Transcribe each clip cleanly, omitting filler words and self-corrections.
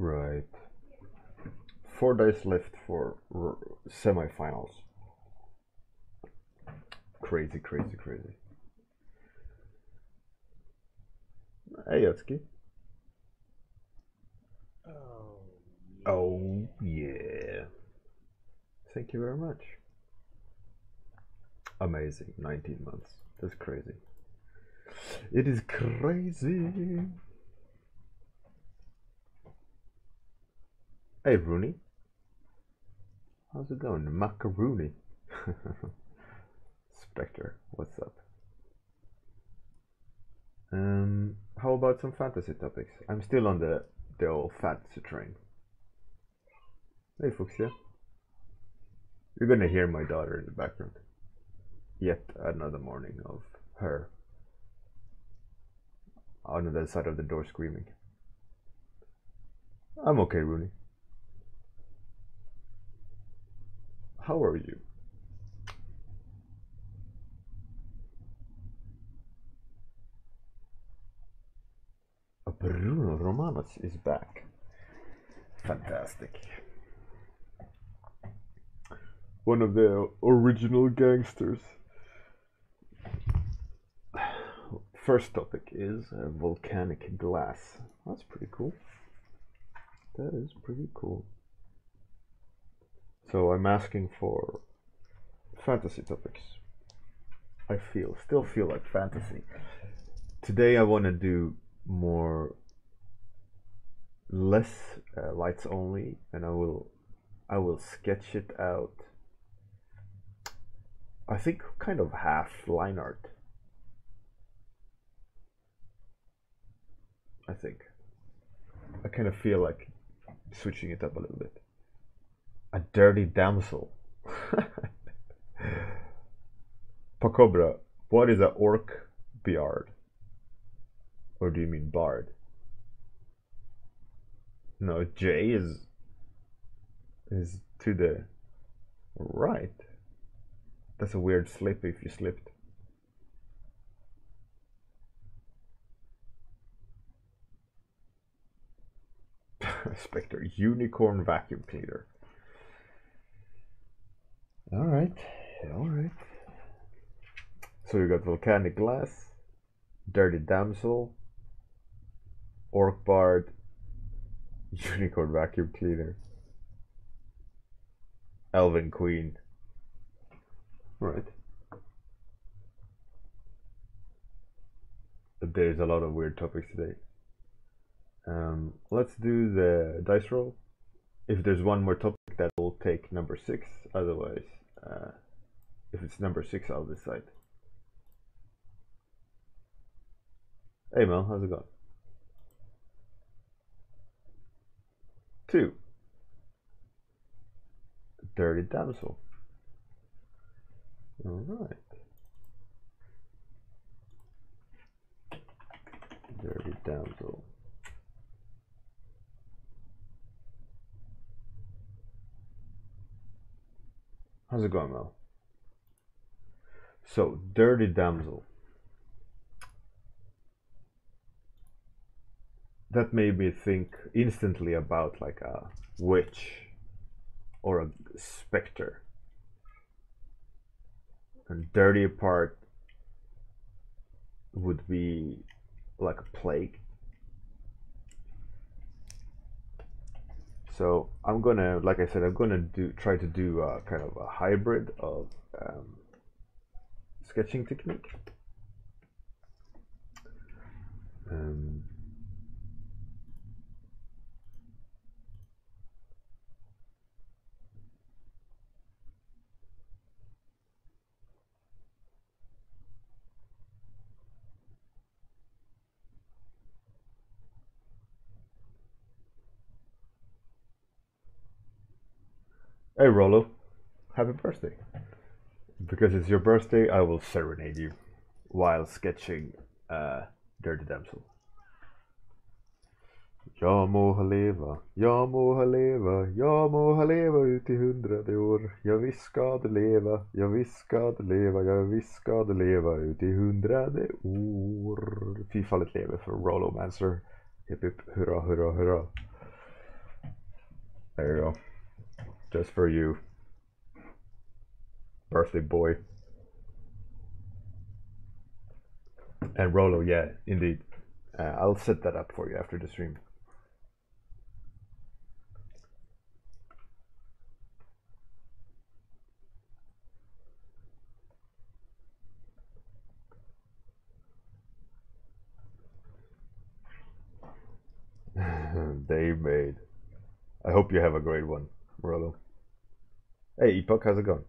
Alright. 4 days left for semifinals. Crazy, crazy, crazy. Hey, Yatski. Oh, yeah. Thank you very much. Amazing. 19 months. That's crazy. It is crazy. Hey, Rooney. How's it going? Macaroni. Spectre, what's up? How about some fantasy topics? I'm still on the old fantasy train. Hey, Fuchsia. You're gonna hear my daughter in the background. Yet another morning of her on the other side of the door screaming. I'm okay, Rooney. How are you? Bruno Romanus is back. Fantastic. One of the original gangsters. First topic is volcanic glass. That's pretty cool. That is pretty cool. So I'm asking for fantasy topics. I still feel like fantasy. Today I want to do more, less lights only, and I will sketch it out. I think kind of half line art. I think I kind of feel like switching it up a little bit. A dirty damsel. Pacobra, what is an orc beard? Or do you mean bard? No, J is to the right. That's a weird slip if you slipped. Spectre, unicorn vacuum cleaner. Alright, alright. So we got volcanic glass, dirty damsel, orc bard, unicorn vacuum cleaner, elven queen. Right. There's a lot of weird topics today. Let's do the dice roll. If there's one more topic, that will take number 6. Otherwise, if it's number 6, I'll decide. Hey Mel, how's it going? 2. Dirty damsel. All right. Dirty damsel. How's it going, Mel? So, dirty damsel. That made me think instantly about like a witch or a specter. And dirty part would be like a plague. So I'm gonna, like I said, I'm gonna try to do a kind of a hybrid of sketching technique. Hey Rollo, happy birthday. Because it's your birthday, I will serenade you while sketching Dirty Damsel. Jag må ha leva, jag må ha leva, jag må ha leva ut I 100 år. Jag visst ska det leva, jag visst ska det leva, jag visst ska det leva ut I 100 år. Fy fallet lever för Rollo Mancer. Hipp hipp, hurra hurra hurra. There you go. Just for you. Birthday boy. And Rollo, yeah, indeed. I'll set that up for you after the stream. They made. I hope you have a great one, Rollo. Hey, Epoch, how's it going?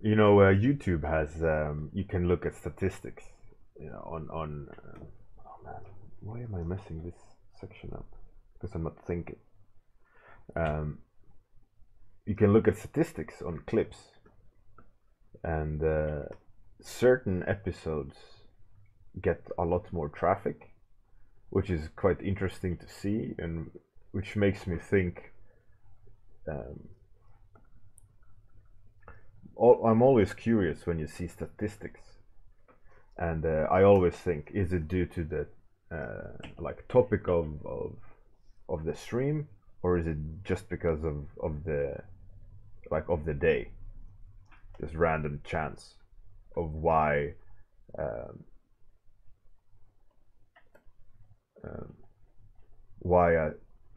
You know, YouTube has. You can look at statistics. You know, on oh man, why am I messing this section up? Because I'm not thinking. You can look at statistics on clips, and certain episodes get a lot more traffic, which is quite interesting to see, and which makes me think. I'm always curious when you see statistics, and I always think, is it due to the like topic of the stream, or is it just because of the day, just random chance of why a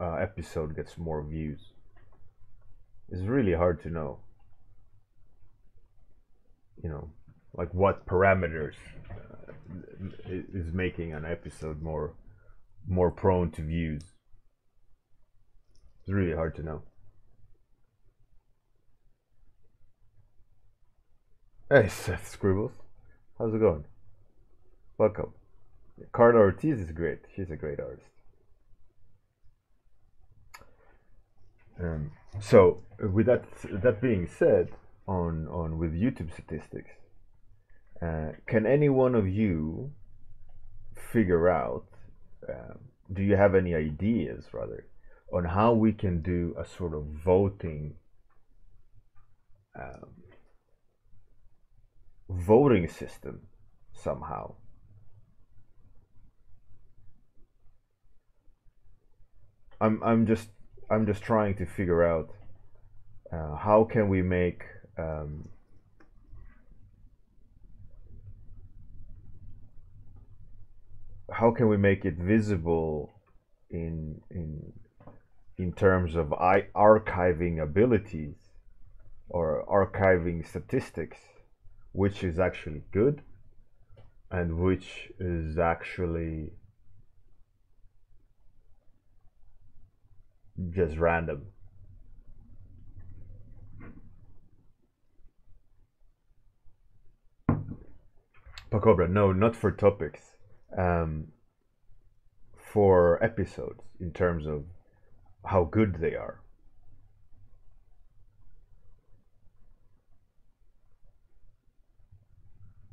episode gets more views? It's really hard to know. You know, like what parameters is making an episode more prone to views. It's really hard to know. Hey, Seth Scribbles, how's it going? Welcome. Carla Ortiz is great. She's a great artist. So with that being said, on with YouTube statistics, can any one of you figure out, do you have any ideas rather, on how we can do a sort of voting system somehow? I'm just trying to figure out how can we make how can we make it visible in terms of archiving abilities or archiving statistics, which is actually good and which is actually just random. Pacobra, no, not for topics, for episodes in terms of how good they are.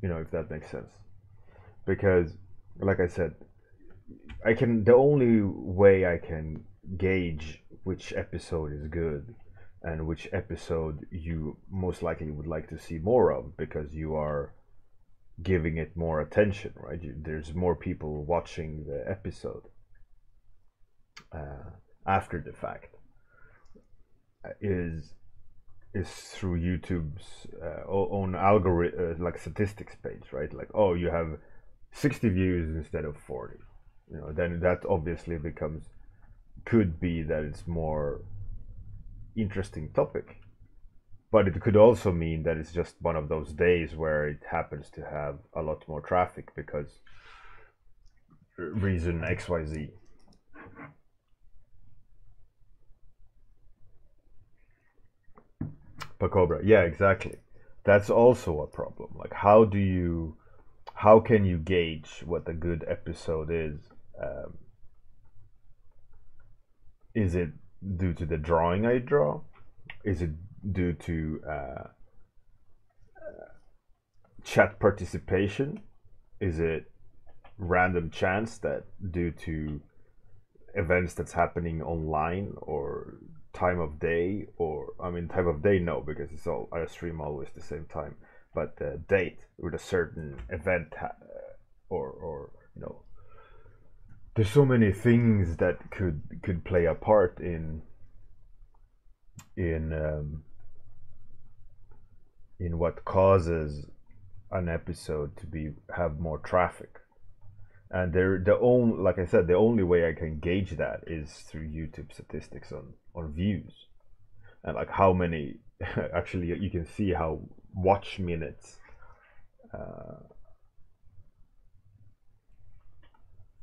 You know, if that makes sense. Because, like I said, the only way I can gauge which episode is good and which episode you most likely would like to see more of, because you are giving it more attention, right? There's more people watching the episode after the fact, is through YouTube's own algorithm, like statistics page, right? Like, oh, you have 60 views instead of 40. You know, then that obviously could be that it's more interesting topic. But it could also mean that it's just one of those days where it happens to have a lot more traffic because reason XYZ. Pacobra, yeah, exactly. That's also a problem. Like, how can you gauge what a good episode is? Is it due to the drawing I draw? Is it due to chat participation? Is it random chance that due to events that's happening online or time of day, or I mean time of day no, because it's all, I stream always the same time, but date with a certain event or you know, there's so many things that could play a part in what causes an episode to have more traffic. And like I said, the only way I can gauge that is through YouTube statistics on views, and like how many actually you can see how watch minutes,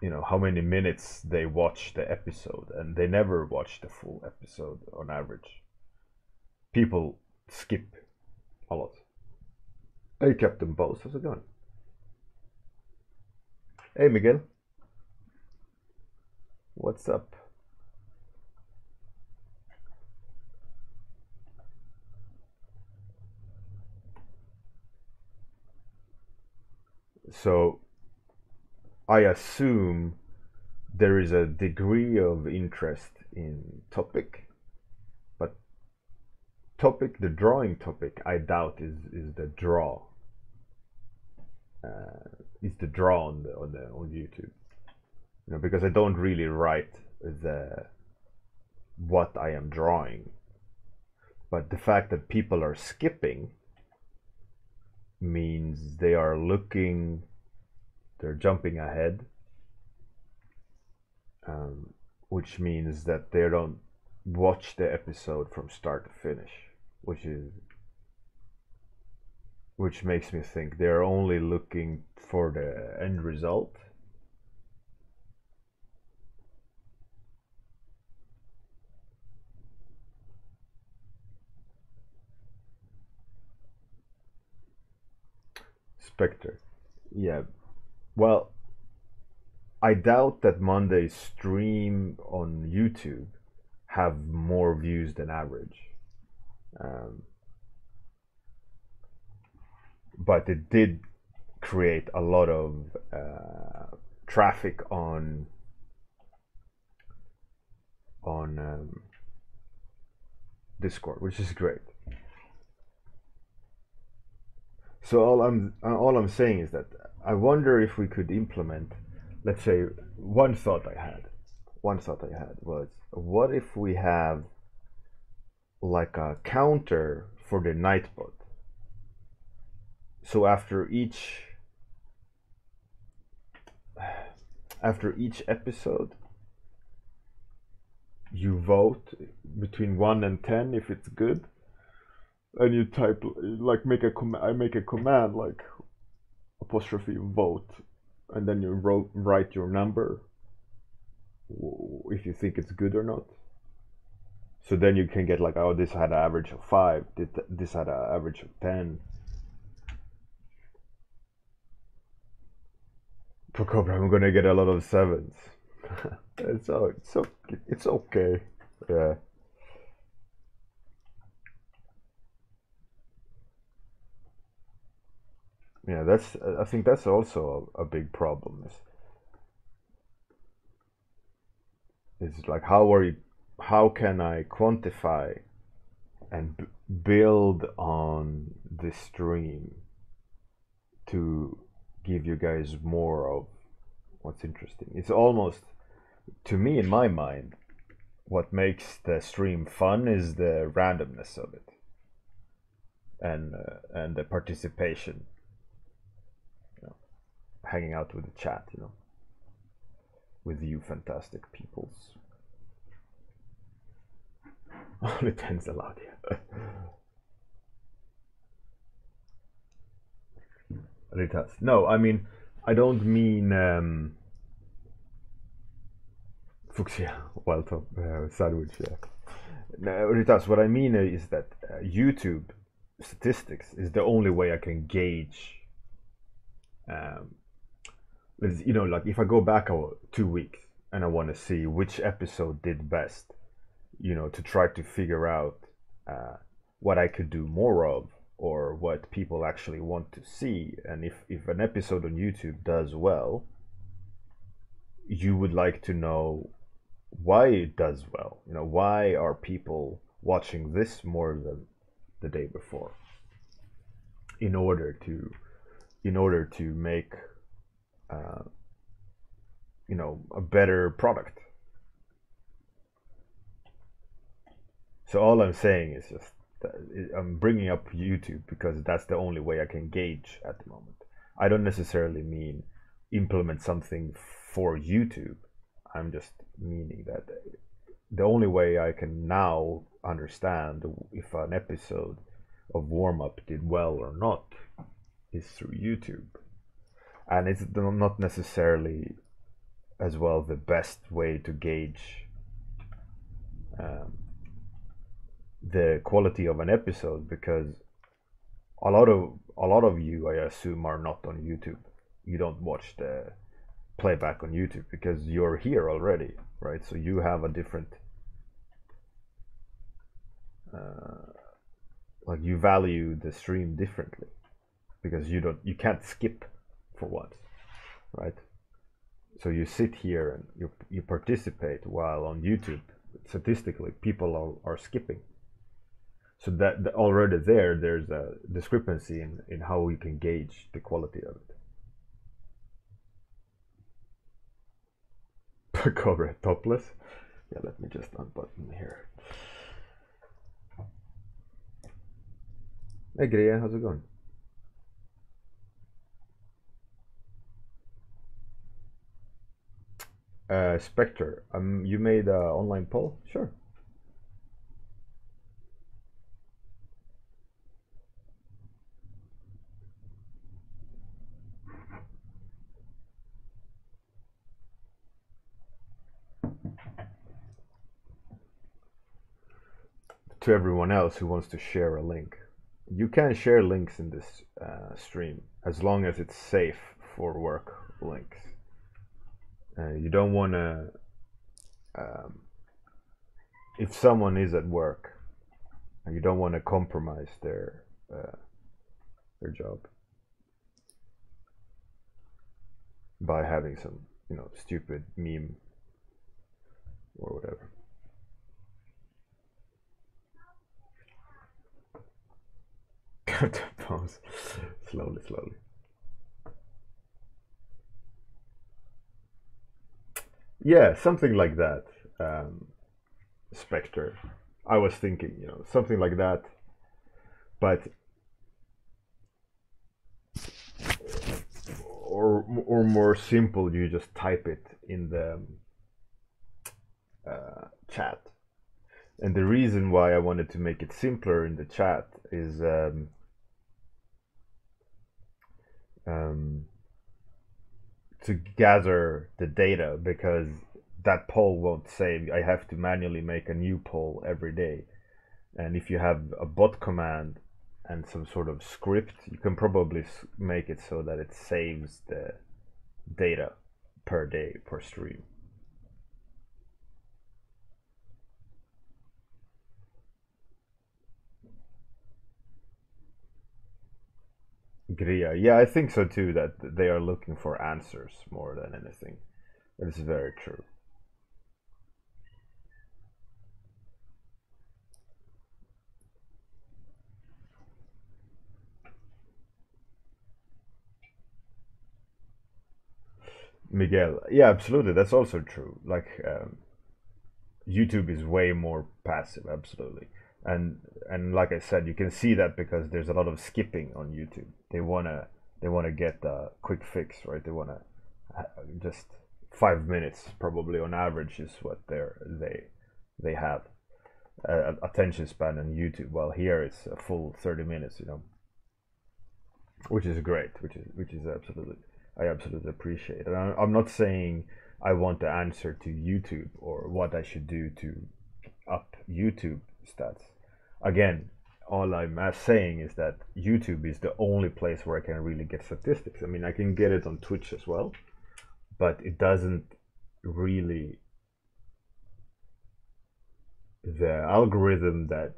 you know, how many minutes they watch the episode, and they never watch the full episode on average. People skip a lot. Hey Captain Bowser, how's it going? Hey Miguel, what's up? So I assume there is a degree of interest in topic, but the drawing topic, I doubt is the draw. Is the draw on YouTube, you know, because I don't really write what I am drawing, but the fact that people are skipping means they are looking, they're jumping ahead, which means that they don't watch the episode from start to finish, which makes me think they're only looking for the end result. Spectre. Yeah. Well, I doubt that Monday's stream on YouTube have more views than average. But it did create a lot of traffic on Discord, which is great. So all I'm saying is that I wonder if we could implement, let's say, one thought I had was, what if we have like a counter for the Nightbot? So after each episode, you vote between 1 and 10 if it's good, and you type like I make a command like #vote, and then you write your number if you think it's good or not. So then you can get like, oh, this had an average of 5, this had an average of 10. Pacobra, I'm gonna get a lot of 7s. it's okay. Yeah. Yeah, I think that's also a big problem. It's like, how can I quantify and build on this stream to give you guys more of what's interesting? It's almost, to me, in my mind, what makes the stream fun is the randomness of it and the participation, you know, hanging out with the chat, you know, with you fantastic peoples. Only 10s allowed here. Ritas. No, I mean, I don't mean Fuchsia, wild top, sandwich. Yeah. No, Ritas, what I mean is that YouTube statistics is the only way I can gauge. You know, like if I go back 2 weeks and I want to see which episode did best, you know, to try to figure out what I could do more of, or what people actually want to see. And if an episode on YouTube does well, you would like to know why it does well. You know, why are people watching this more than the day before? In order to make you know, a better product. So all I'm saying is just that I'm bringing up YouTube because that's the only way I can gauge at the moment. I don't necessarily mean implement something for YouTube. I'm just meaning that the only way I can now understand if an episode of warm-up did well or not is through YouTube. And it's not necessarily as well the best way to gauge the quality of an episode, because a lot of you, I assume, are not on YouTube. You don't watch the playback on YouTube because you're here already, right? So you have a different like, you value the stream differently because you can't skip for once, right? So you sit here and you participate, while on YouTube statistically people are skipping. So that already there's a discrepancy in how we can gauge the quality of it. Pacobra topless. Yeah, let me just unbutton here. Hey Gria, how's it going? Spectre, you made an online poll? Sure. To everyone else who wants to share a link, you can share links in this stream as long as it's safe for work links. You don't want to, if someone is at work, you don't want to compromise their job by having some, you know, stupid meme or whatever. Captain Bowser, slowly. Yeah, something like that. Spectre, I was thinking, you know, something like that, but or more simple, you just type it in the chat. And the reason why I wanted to make it simpler in the chat is to gather the data, because that poll won't save. I have to manually make a new poll every day. And if you have a bot command and some sort of script, you can probably make it so that it saves the data per day, per stream. Gria, yeah, I think so too, that they are looking for answers more than anything. That is very true. Miguel, yeah, absolutely, that's also true. Like, YouTube is way more passive, absolutely. And like I said, you can see that because there's a lot of skipping on YouTube. They wanna get a quick fix, right? They wanna just 5 minutes probably on average is what they have attention span on YouTube. While here it's a full 30 minutes, you know, which is great, which is absolutely, I absolutely appreciate. And I'm not saying I want the answer to YouTube or what I should do to up YouTube stats. Again, all I'm saying is that YouTube is the only place where I can really get statistics. I mean, I can get it on Twitch as well, but it doesn't really, the algorithm that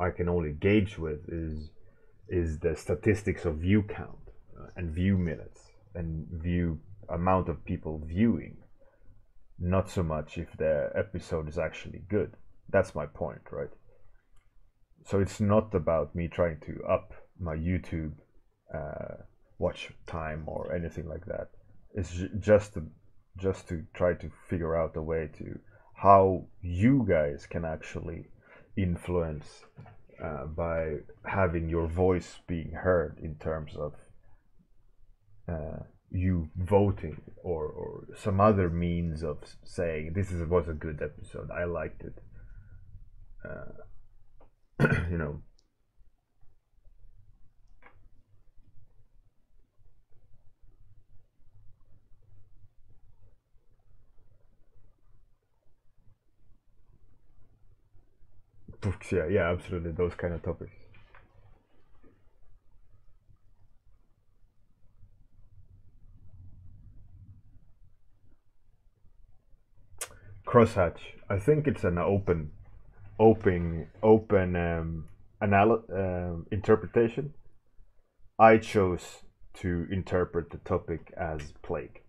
I can only gauge with is the statistics of view count and view minutes and view amount of people viewing. Not so much if the episode is actually good. That's my point, right? So it's not about me trying to up my YouTube watch time or anything like that. It's just to try to figure out a way to how you guys can actually influence by having your voice being heard in terms of you voting or some other means of saying this was a good episode, I liked it. You know. Fuchsia, yeah, absolutely, those kind of topics. Crosshatch, I think it's an open interpretation. I chose to interpret the topic as plague.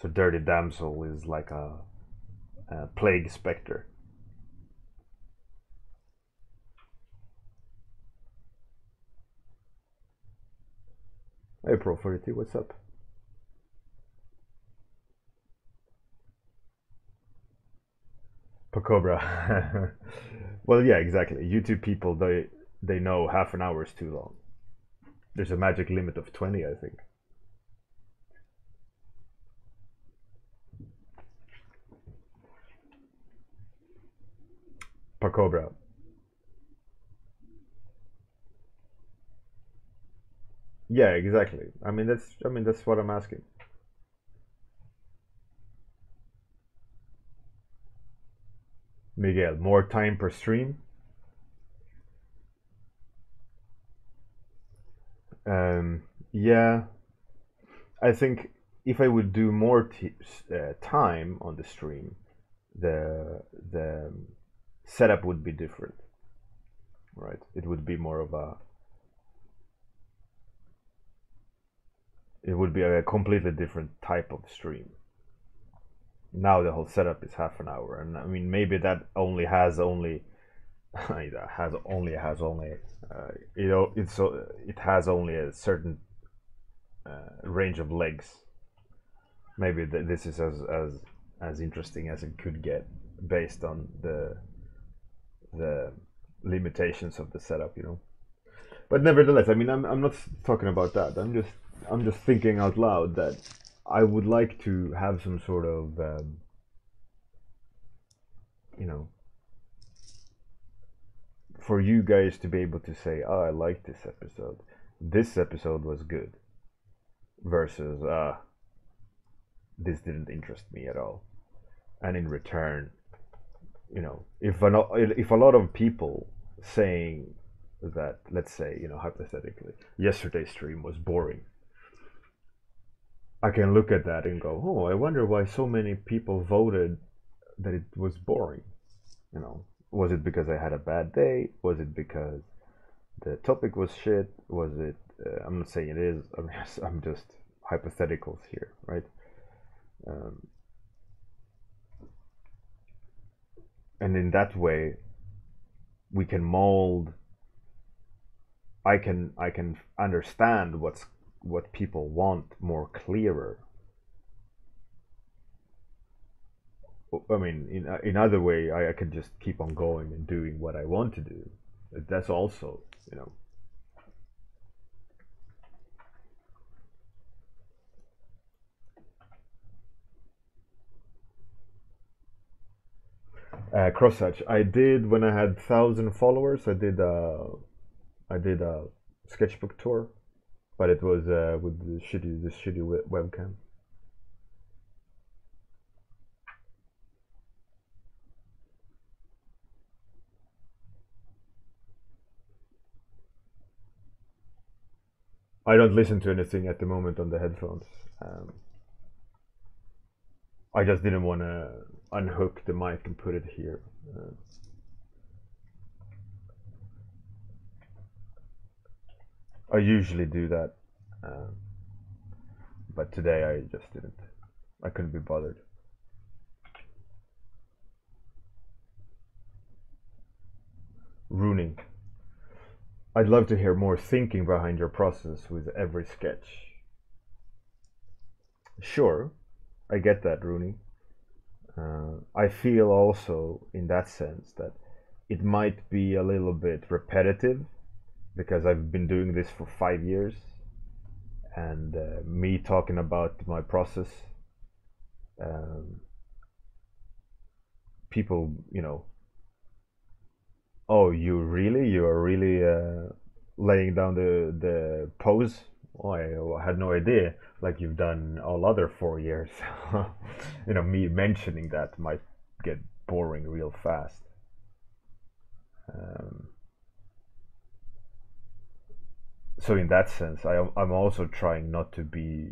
So dirty damsel is like a plague specter. April40, what's up? Pacobra. Well, yeah, exactly. YouTube people, they know half an hour is too long. There's a magic limit of 20, I think. Pacobra. Yeah, exactly. I mean that's what I'm asking. Miguel, more time per stream. Yeah, I think if I would do more time on the stream, the setup would be different, right? It would be more of a. It would be a completely different type of stream. Now the whole setup is half an hour, and I mean maybe that only has a certain range of legs. Maybe this is as interesting as it could get based on the limitations of the setup, you know. But nevertheless, I mean, I'm not talking about that. I'm just thinking out loud that I would like to have some sort of, you know, for you guys to be able to say, oh, I like this episode. This episode was good versus this didn't interest me at all. And in return, you know, if a lot of people saying that, let's say, you know, hypothetically, yesterday's stream was boring. I can look at that and go, oh, I wonder why so many people voted that it was boring. You know, was it because I had a bad day? Was it because the topic was shit? Was it, I'm not saying it is, I'm just hypotheticals here, right? And in that way, we can mold, I can understand what people want more clearer. I mean, in other way, I can just keep on going and doing what I want to do. That's also, you know. Crosshatch, I did when I had 1,000 followers. I did a sketchbook tour. But it was with this shitty webcam. I don't listen to anything at the moment on the headphones. I just didn't want to unhook the mic and put it here. I usually do that, but today I just didn't. I couldn't be bothered. Rooney, I'd love to hear more thinking behind your process with every sketch. Sure, I get that, Rooney. I feel also in that sense that it might be a little bit repetitive because I've been doing this for 5 years, and me talking about my process, people, you know, oh, you are really laying down the pose? Oh, I had no idea, like you've done all other 4 years. You know, me mentioning that might get boring real fast. So in that sense, I'm also trying not to be,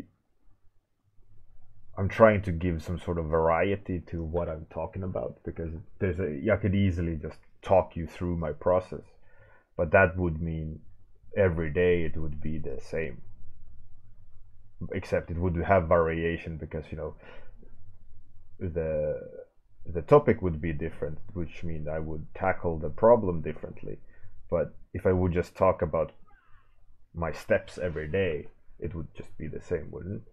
I'm trying to give some sort of variety to what I'm talking about, because there's I could easily just talk you through my process, but that would mean every day it would be the same, except it would have variation, because, you know, the topic would be different, which means I would tackle the problem differently. But if I would just talk about my steps every day, it would just be the same, wouldn't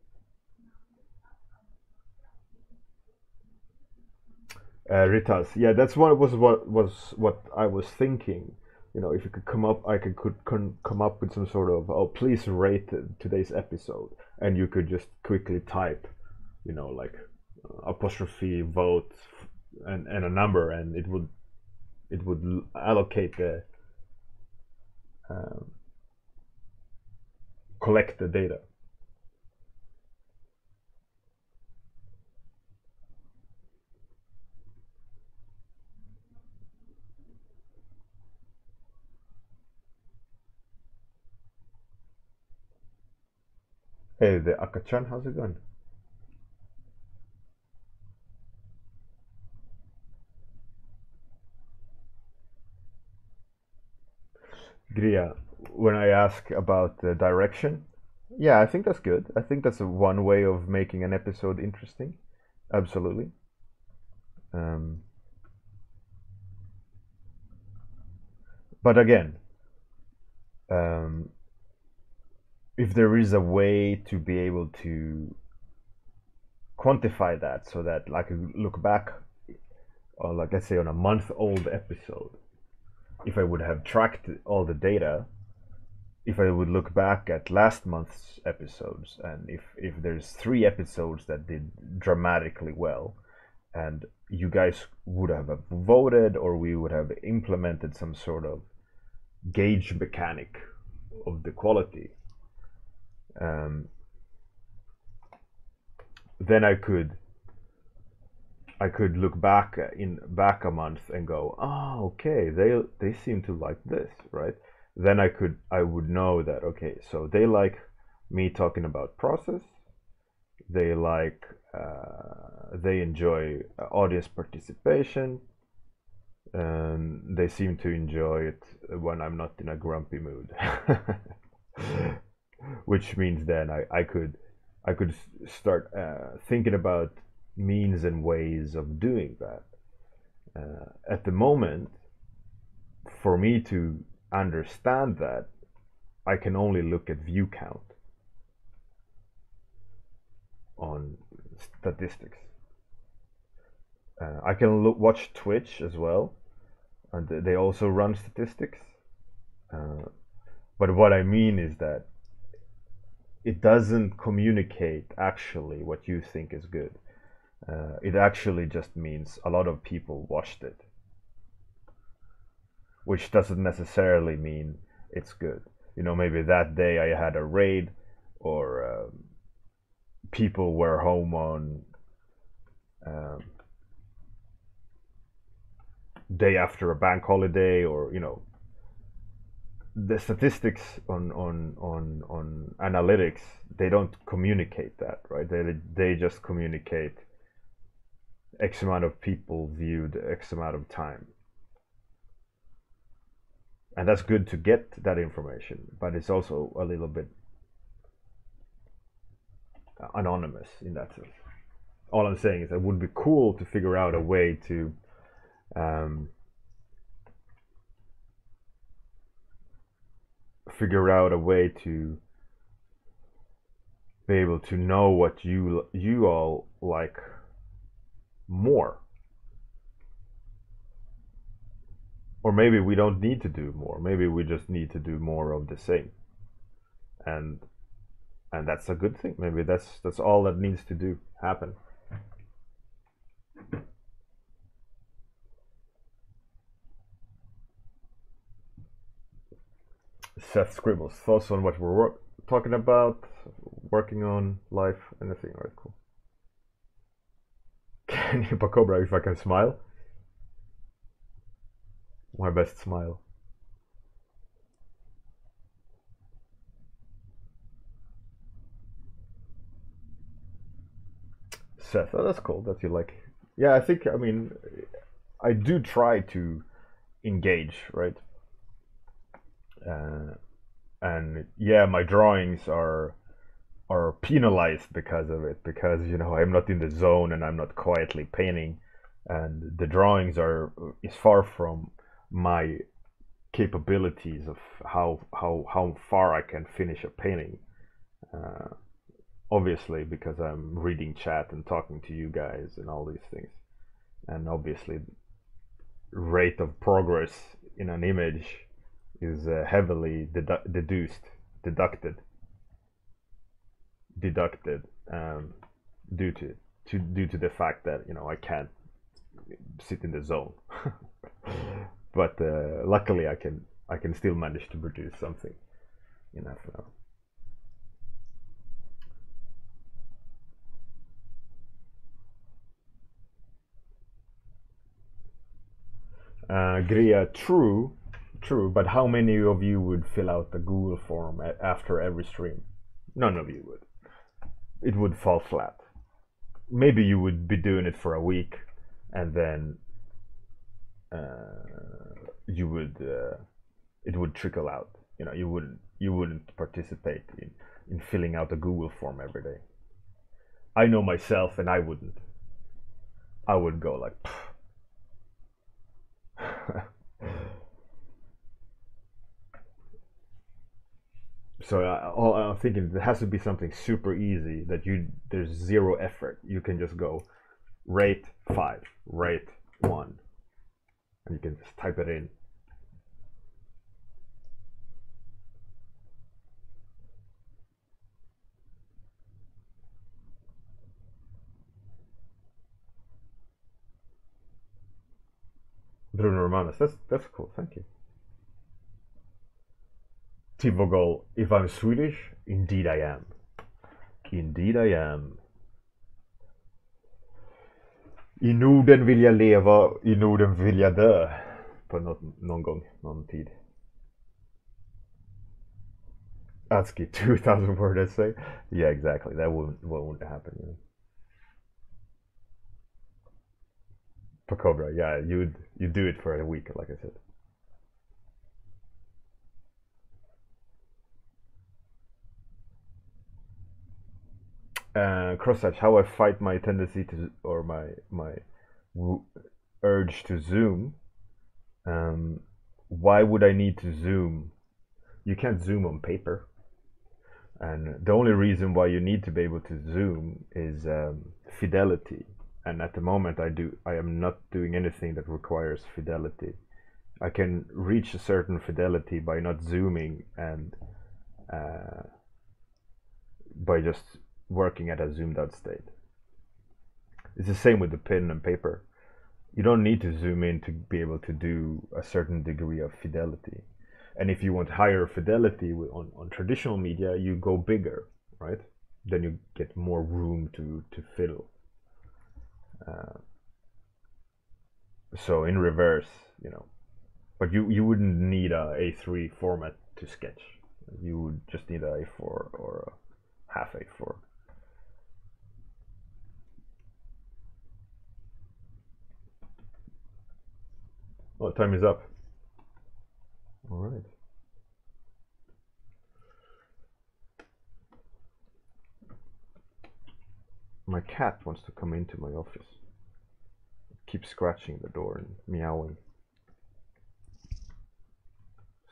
it? Ritas, yeah, that's what I was thinking. You know, if you could come up, I could come up with some sort of, oh, please rate today's episode, and you could just quickly type, you know, like apostrophe vote and a number, and it would allocate the collect the data. Hey there, Akachan, how's it going? Gria, when I ask about the direction, yeah, I think that's good. I think that's one way of making an episode interesting. Absolutely. But again, if there is a way to be able to quantify that, so that like I look back, or like let's say on a month-old episode, if I would have tracked all the data, if I would look back at last month's episodes, and if there's 3 episodes that did dramatically well, and you guys would have voted, or we would have implemented some sort of gauge mechanic of the quality, then I could look back a month and go, oh, okay, they seem to like this, right? Then I would know that, okay, so they like me talking about process, they like they enjoy audience participation, and they seem to enjoy it when I'm not in a grumpy mood. Which means then I could start thinking about means and ways of doing that. At the moment, for me to understand that, I can only look at view count on statistics. I can watch Twitch as well, and they also run statistics. But what I mean is that it doesn't communicate actually what you think is good. It actually just means a lot of people watched it, which doesn't necessarily mean it's good. You know, maybe that day I had a raid, or people were home on day after a bank holiday, or, you know, the statistics on analytics, they don't communicate that, right? They just communicate X amount of people viewed X amount of time, and that's good to get that information, but it's also a little bit anonymous in that sense. All I'm saying is it would be cool to figure out a way figure out a way to be able to know what you all like more. Or maybe we don't need to do more. Maybe we just need to do more of the same. And that's a good thing. Maybe that's all that needs to happen. Seth Scribbles, thoughts on what we're talking about, working on, life, anything. All right, cool. Can you Pacobra if I can smile? My best smile. Seth, oh, that's cool that you like. Yeah, I think, I mean, I do try to engage, right? And yeah, my drawings are penalized because of it, because, you know, I'm not in the zone and I'm not quietly painting, and the drawings is far from my capabilities of how far I can finish a painting, obviously, because I'm reading chat and talking to you guys and all these things, and obviously rate of progress in an image is heavily deducted due to the fact that, you know, I can't sit in the zone. But luckily I can still manage to produce something in half an hour. Gria, true, but how many of you would fill out the Google form after every stream? None of you would. It would fall flat. Maybe you would be doing it for a week, and then it would trickle out. You know, you wouldn't participate in filling out a Google form every day. I know myself, and I wouldn't. I would go like. So all I'm thinking, there has to be something super easy that there's zero effort. You can just go rate 5, rate 1, and you can just type it in. Bruno Romanus, that's cool, thank you. Tibogol, if I'm Swedish, indeed I am. Indeed I am. I Norden vill jag leva, I Norden vill jag dö. På någon gång, någon tid. Yatski, 2000 word essay. Yeah, exactly. That won't happen. You know. Pacobra, yeah, you do it for a week, like I said. Crosshatch, how I fight my tendency to, or my urge to zoom. Why would I need to zoom? You can't zoom on paper, and the only reason why you need to be able to zoom is fidelity. And at the moment, I am not doing anything that requires fidelity. I can reach a certain fidelity by not zooming and by just working at a zoomed out state. It's the same with the pen and paper. You don't need to zoom in to be able to do a certain degree of fidelity. And if you want higher fidelity on traditional media, you go bigger, right? Then you get more room to fiddle. So in reverse, you know, but you wouldn't need a A3 format to sketch. You would just need a A4 or a half A4. Oh, time is up. All right. My cat wants to come into my office. It keeps scratching the door and meowing.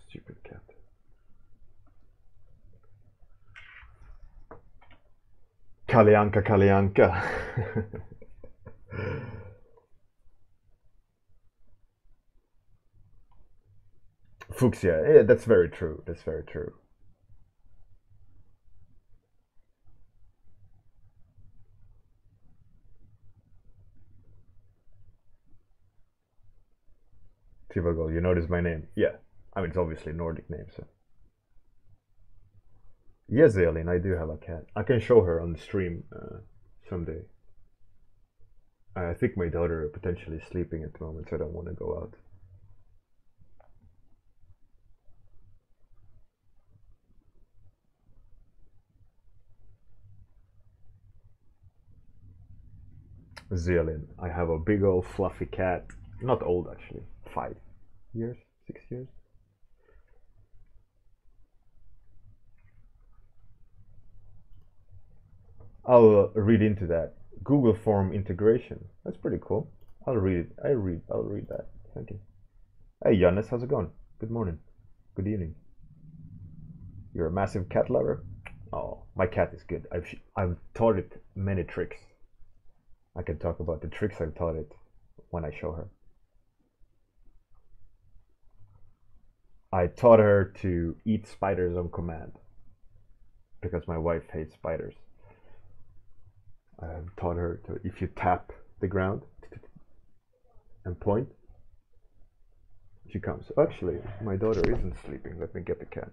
Stupid cat. Kalyanka, Kalyanka. Fuchsia, yeah, that's very true, that's very true. Tibogol, you notice my name? Yeah, I mean, it's obviously a Nordic name, so. Yes, Aileen, I do have a cat. I can show her on the stream someday. I think my daughter is potentially sleeping at the moment, so I don't want to go out. Zealin, I have a big old fluffy cat. Not old actually, 5 years, 6 years. I'll read into that. Google Form integration. That's pretty cool. I'll read it. I'll read that. Thank you. Hey Janice, how's it going? Good morning. Good evening. You're a massive cat lover? Oh, my cat is good. I've taught it many tricks. I can talk about the tricks I've taught it when I show her. I taught her to eat spiders on command because my wife hates spiders. I've taught her to, if you tap the ground and point, she comes. Actually, my daughter isn't sleeping. Let me get the cat.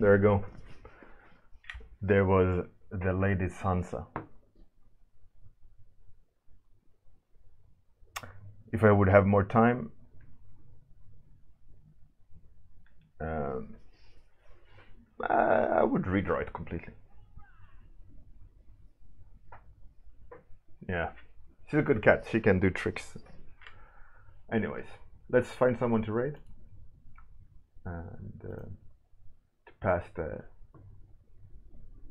There we go. There was the lady Sansa. If I would have more time, I would redraw it completely. Yeah, she's a good cat. She can do tricks. Anyways, let's find someone to raid. And... pass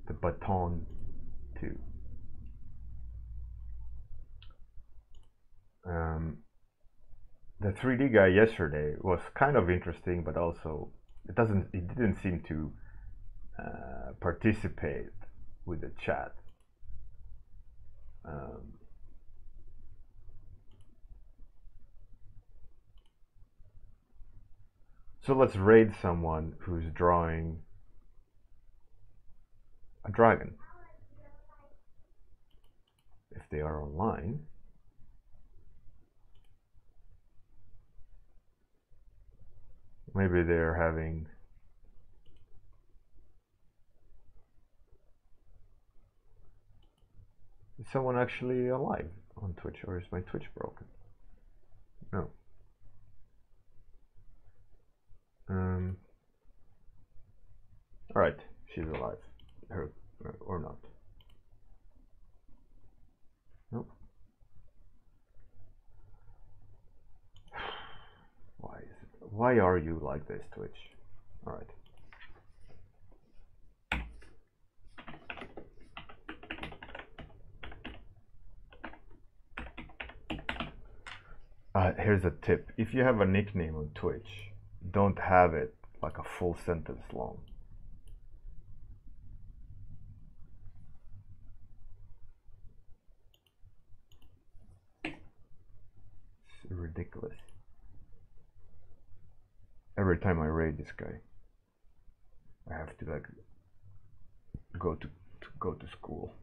the baton to the 3D guy. Yesterday was kind of interesting, but also it didn't seem to participate with the chat. So let's raid someone who's drawing a dragon. If they are online. Maybe they're having... Is someone actually alive on Twitch, or is my Twitch broken? No. All right, she's alive, her or not? Nope. Why is it? Why are you like this, Twitch? All right. Here's a tip: if you have a nickname on Twitch, don't have it like a full sentence long. It's ridiculous. Every time I raid this guy, I have to like go to school.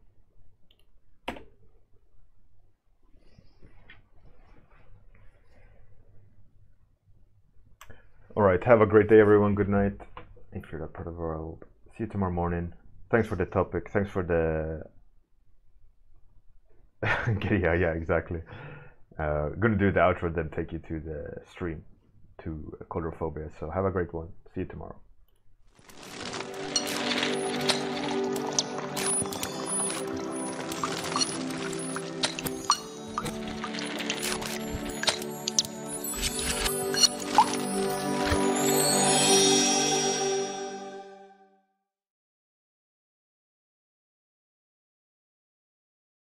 right, have a great day, everyone. Good night, if you're that part of the world. See you tomorrow morning. Thanks for the topic. Thanks for the... yeah, exactly. Gonna do the outro, then take you to the stream, to Chordrophobia. So have a great one. See you tomorrow.